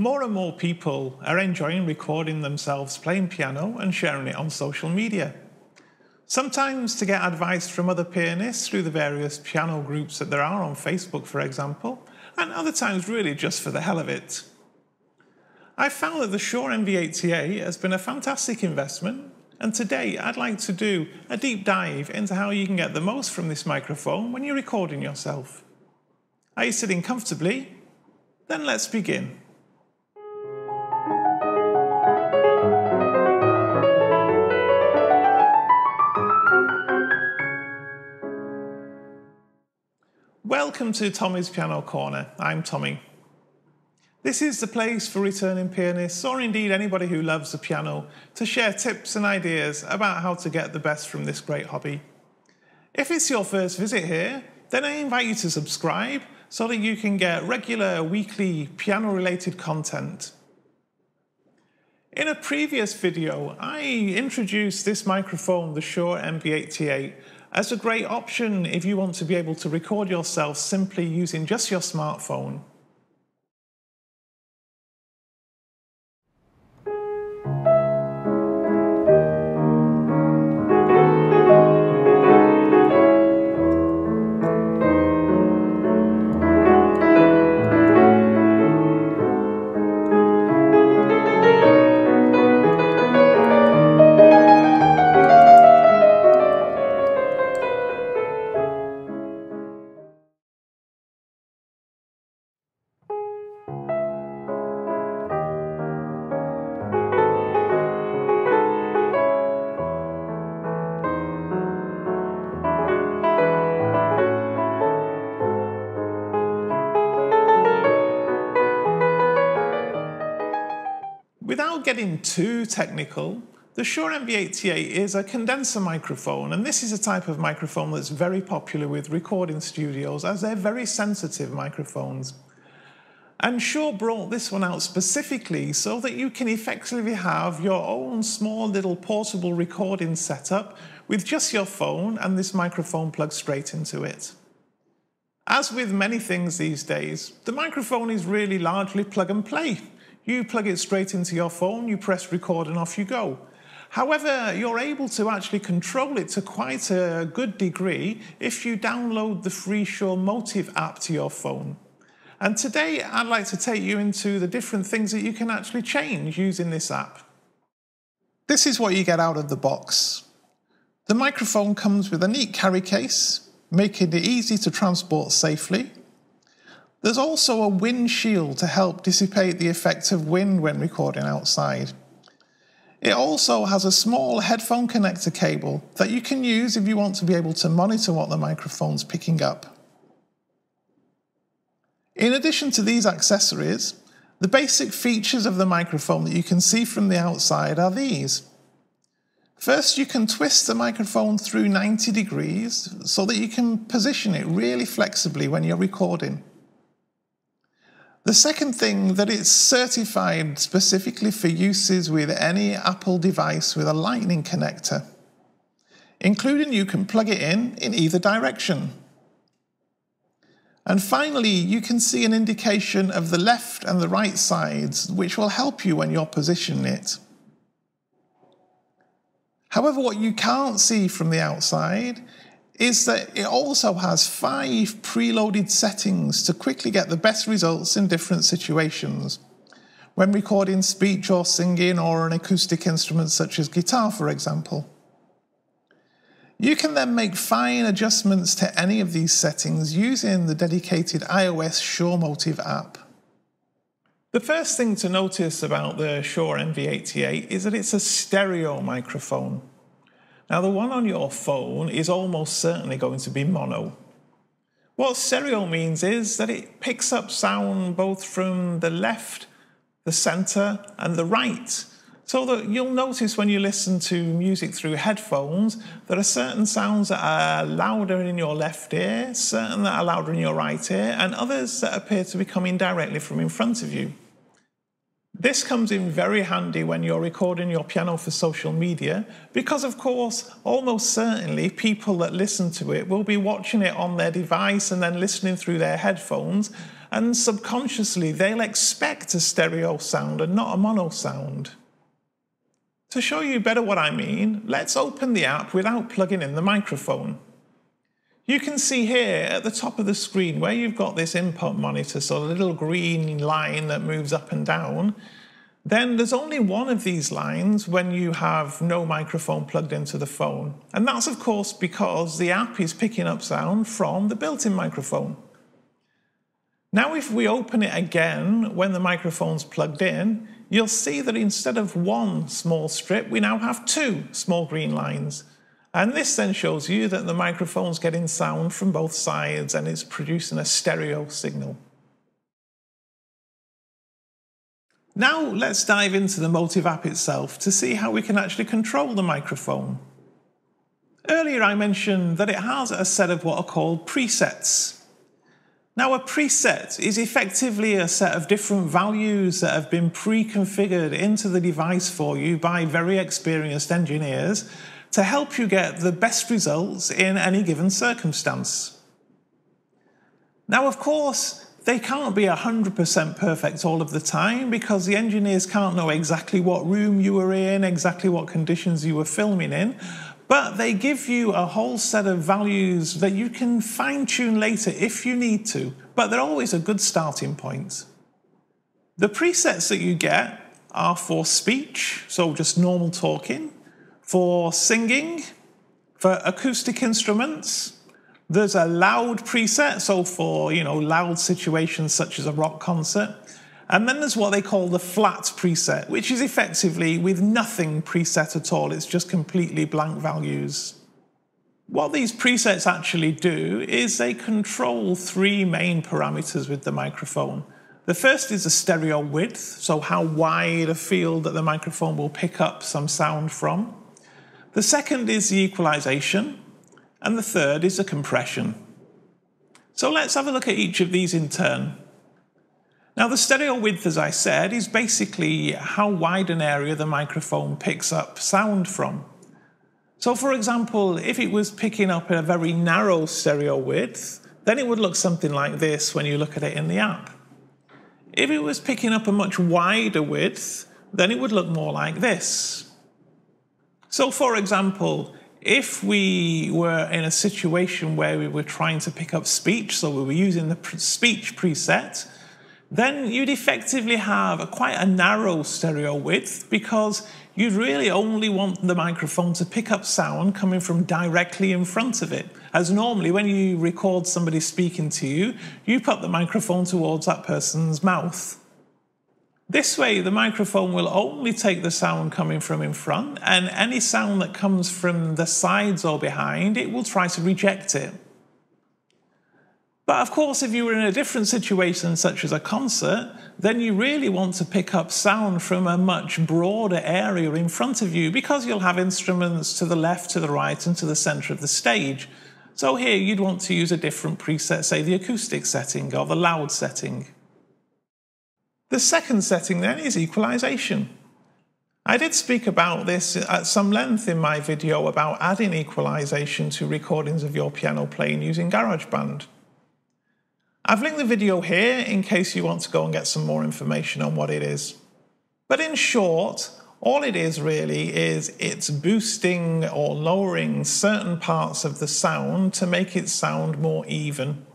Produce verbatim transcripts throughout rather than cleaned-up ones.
More and more people are enjoying recording themselves playing piano and sharing it on social media. Sometimes to get advice from other pianists through the various piano groups that there are on Facebook, for example, and other times really just for the hell of it. I've found that the Shure M V eighty A has been a fantastic investment, and today I'd like to do a deep dive into how you can get the most from this microphone when you're recording yourself. Are you sitting comfortably? Then let's begin. Welcome to Tommy's Piano Corner. I'm Tommy. This is the place for returning pianists, or indeed anybody who loves the piano, to share tips and ideas about how to get the best from this great hobby. If it's your first visit here, then I invite you to subscribe so that you can get regular weekly piano-related content. In a previous video, I introduced this microphone, the Shure M V eighty A, as a great option if you want to be able to record yourself simply using just your smartphone. Without getting too technical, the Shure M V eighty A is a condenser microphone, and this is a type of microphone that's very popular with recording studios as they're very sensitive microphones. And Shure brought this one out specifically so that you can effectively have your own small little portable recording setup with just your phone and this microphone plugged straight into it. As with many things these days, the microphone is really largely plug and play. You plug it straight into your phone, you press record and off you go. However, you're able to actually control it to quite a good degree if you download the free Shure Motiv app to your phone. And today I'd like to take you into the different things that you can actually change using this app. This is what you get out of the box. The microphone comes with a neat carry case, making it easy to transport safely. There's also a wind shield to help dissipate the effect of wind when recording outside. It also has a small headphone connector cable that you can use if you want to be able to monitor what the microphone's picking up. In addition to these accessories, the basic features of the microphone that you can see from the outside are these. First, you can twist the microphone through ninety degrees so that you can position it really flexibly when you're recording. The second thing, that it's certified specifically for uses with any Apple device with a Lightning connector, including you can plug it in in either direction. And finally, you can see an indication of the left and the right sides, which will help you when you're positioning it. However, what you can't see from the outside is that it also has five preloaded settings to quickly get the best results in different situations. When recording speech or singing or an acoustic instrument such as guitar, for example. You can then make fine adjustments to any of these settings using the dedicated iOS Shure Motiv app. The first thing to notice about the Shure M V eighty A is that it's a stereo microphone. Now, the one on your phone is almost certainly going to be mono. What stereo means is that it picks up sound both from the left, the center, and the right. So that you'll notice when you listen to music through headphones, there are certain sounds that are louder in your left ear, certain that are louder in your right ear, and others that appear to be coming directly from in front of you. This comes in very handy when you're recording your piano for social media because, of course, almost certainly people that listen to it will be watching it on their device and then listening through their headphones, and subconsciously they'll expect a stereo sound and not a mono sound. To show you better what I mean, let's open the app without plugging in the microphone. You can see here at the top of the screen where you've got this input monitor, so the little green line that moves up and down, then there's only one of these lines when you have no microphone plugged into the phone. And that's of course because the app is picking up sound from the built-in microphone. Now if we open it again when the microphone's plugged in, you'll see that instead of one small strip, we now have two small green lines. And this then shows you that the microphone's getting sound from both sides and it's producing a stereo signal. Now let's dive into the Motiv app itself to see how we can actually control the microphone. Earlier I mentioned that it has a set of what are called presets. Now a preset is effectively a set of different values that have been pre-configured into the device for you by very experienced engineers to help you get the best results in any given circumstance. Now of course, they can't be one hundred percent perfect all of the time because the engineers can't know exactly what room you were in, exactly what conditions you were filming in, but they give you a whole set of values that you can fine-tune later if you need to, but they're always a good starting point. The presets that you get are for speech, so just normal talking, for singing, for acoustic instruments. There's a loud preset, so for, you know, loud situations such as a rock concert. And then there's what they call the flat preset, which is effectively with nothing preset at all. It's just completely blank values. What these presets actually do is they control three main parameters with the microphone. The first is the stereo width, so how wide a field that the microphone will pick up some sound from. The second is the equalization. And the third is the compression. So let's have a look at each of these in turn. Now the stereo width, as I said, is basically how wide an area the microphone picks up sound from. So for example, if it was picking up a very narrow stereo width, then it would look something like this when you look at it in the app. If it was picking up a much wider width, then it would look more like this. So for example, if we were in a situation where we were trying to pick up speech, so we were using the speech preset, then you'd effectively have a quite a narrow stereo width because you'd really only want the microphone to pick up sound coming from directly in front of it. As normally when you record somebody speaking to you, you put the microphone towards that person's mouth. This way, the microphone will only take the sound coming from in front, and any sound that comes from the sides or behind, it will try to reject it. But of course, if you were in a different situation, such as a concert, then you really want to pick up sound from a much broader area in front of you because you'll have instruments to the left, to the right, and to the center of the stage. So here, you'd want to use a different preset, say the acoustic setting or the loud setting. The second setting then is equalization. I did speak about this at some length in my video about adding equalization to recordings of your piano playing using GarageBand. I've linked the video here in case you want to go and get some more information on what it is. But in short, all it is really is it's boosting or lowering certain parts of the sound to make it sound more even.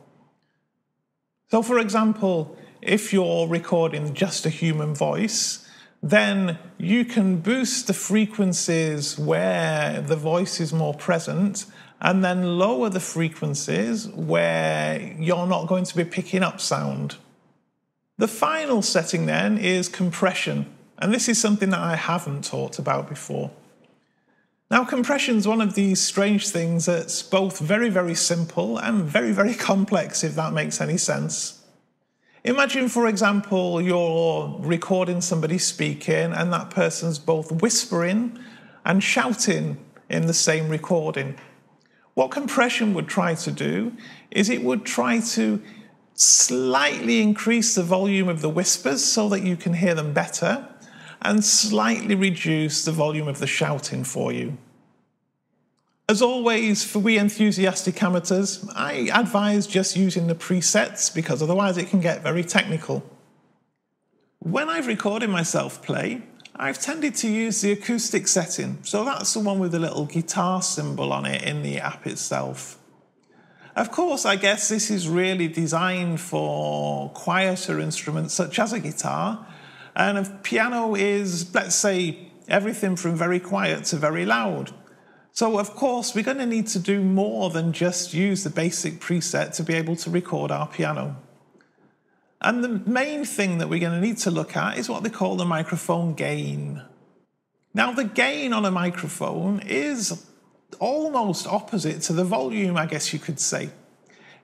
So for example, if you're recording just a human voice, then you can boost the frequencies where the voice is more present and then lower the frequencies where you're not going to be picking up sound. The final setting then is compression, and this is something that I haven't talked about before. Now, compression is one of these strange things that's both very, very simple and very, very complex, if that makes any sense. Imagine, for example, you're recording somebody speaking and that person's both whispering and shouting in the same recording. What compression would try to do is it would try to slightly increase the volume of the whispers so that you can hear them better and slightly reduce the volume of the shouting for you. As always, for we enthusiastic amateurs, I advise just using the presets because otherwise it can get very technical. When I've recorded myself play, I've tended to use the acoustic setting, so that's the one with the little guitar symbol on it in the app itself. Of course, I guess this is really designed for quieter instruments such as a guitar, and a piano is, let's say, everything from very quiet to very loud. So of course, we're going to need to do more than just use the basic preset to be able to record our piano. And the main thing that we're going to need to look at is what they call the microphone gain. Now, the gain on a microphone is almost opposite to the volume, I guess you could say,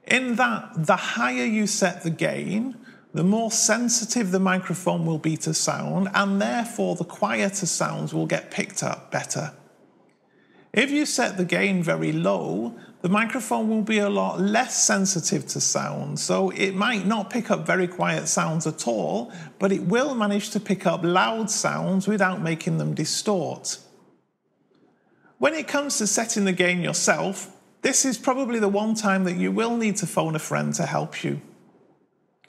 in that the higher you set the gain, the more sensitive the microphone will be to sound, and therefore the quieter sounds will get picked up better. If you set the gain very low, the microphone will be a lot less sensitive to sound, so it might not pick up very quiet sounds at all, but it will manage to pick up loud sounds without making them distort. When it comes to setting the gain yourself, this is probably the one time that you will need to phone a friend to help you.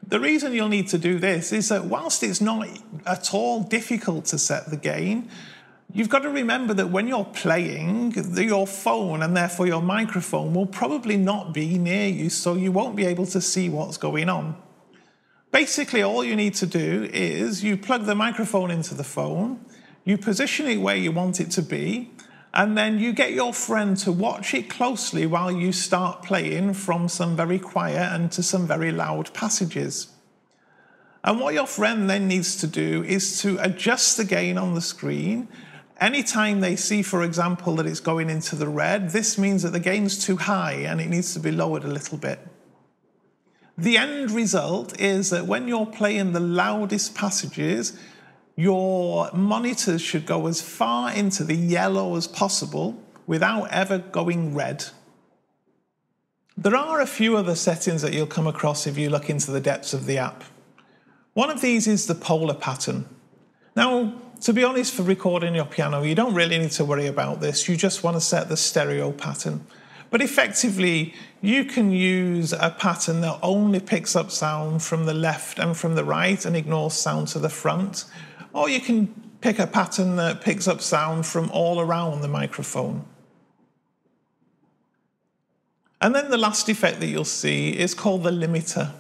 The reason you'll need to do this is that whilst it's not at all difficult to set the gain, you've got to remember that when you're playing, your phone and therefore your microphone will probably not be near you, so you won't be able to see what's going on. Basically, all you need to do is you plug the microphone into the phone, you position it where you want it to be, and then you get your friend to watch it closely while you start playing from some very quiet and to some very loud passages. And what your friend then needs to do is to adjust the gain on the screen. Anytime they see, for example, that it's going into the red, this means that the gain's too high and it needs to be lowered a little bit. The end result is that when you're playing the loudest passages, your monitors should go as far into the yellow as possible without ever going red. There are a few other settings that you'll come across if you look into the depths of the app. One of these is the polar pattern. Now, to be honest, for recording your piano, you don't really need to worry about this. You just want to set the stereo pattern. But effectively, you can use a pattern that only picks up sound from the left and from the right and ignores sound to the front. Or you can pick a pattern that picks up sound from all around the microphone. And then the last effect that you'll see is called the limiter.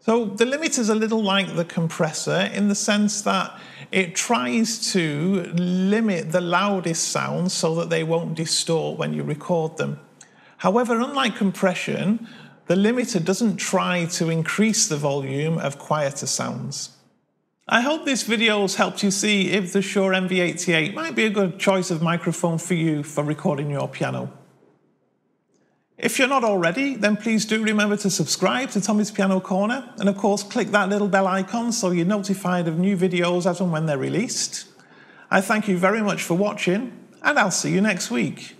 So the limiter is a little like the compressor in the sense that it tries to limit the loudest sounds so that they won't distort when you record them. However, unlike compression, the limiter doesn't try to increase the volume of quieter sounds. I hope this video has helped you see if the Shure M V eighty-eight might be a good choice of microphone for you for recording your piano. If you're not already, then please do remember to subscribe to Tommy's Piano Corner and of course click that little bell icon so you're notified of new videos as and when they're released. I thank you very much for watching and I'll see you next week.